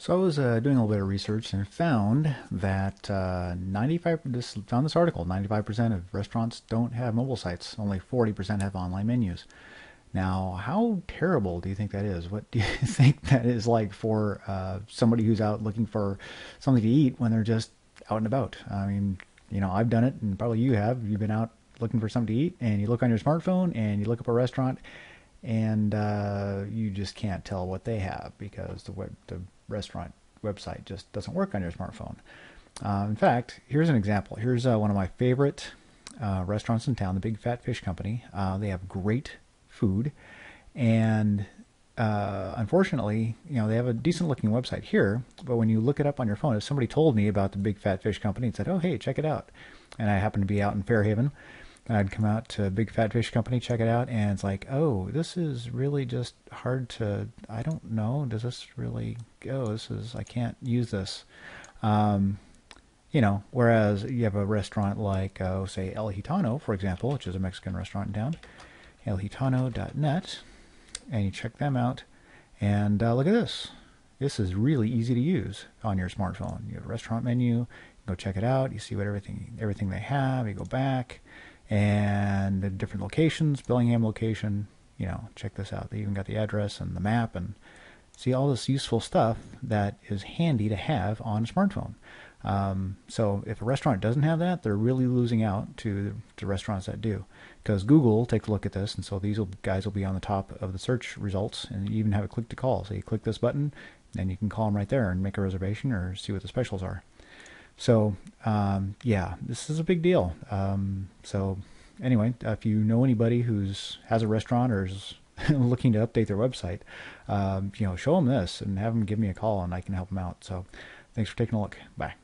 So I was doing a little bit of research and found that 95% of restaurants don't have mobile sites. Only 40% have online menus. Now, how terrible do you think that is? What do you think that is like for somebody who's out looking for something to eat when they're just out and about? I mean, you know, I've done it, and probably you have. You've been out looking for something to eat, and you look on your smartphone, and you look up a restaurant, and you just can't tell what they have because the restaurant website just doesn't work on your smartphone. In fact, here's an example. Here's one of my favorite restaurants in town, the Big Fat Fish Company. They have great food, and unfortunately, you know, they have a decent looking website here, but when you look it up on your phone, if somebody told me about the Big Fat Fish Company and said, oh, hey, check it out, and I happened to be out in Fairhaven, I'd come out to Big Fat Fish Company, check it out, and it's like, oh, this is really just hard to, I don't know, does this really go? This is, I can't use this. You know, whereas you have a restaurant like, say, El Gitano, for example, which is a Mexican restaurant in town, elgitano.net, and you check them out, and look at this. This is really easy to use on your smartphone. You have a restaurant menu, you go check it out, you see what everything they have, you go back, and the different locations, Bellingham location, you know, check this out. They even got the address and the map, and see all this useful stuff that is handy to have on a smartphone. So if a restaurant doesn't have that, they're really losing out to restaurants that do, because Google takes a look at this, and so these guys will be on the top of the search results, and you even have a click to call. So you click this button, and you can call them right there and make a reservation or see what the specials are. So, yeah, this is a big deal. So anyway, if you know anybody has a restaurant or is looking to update their website, you know, show them this and have them give me a call, and I can help them out. So thanks for taking a look. Bye.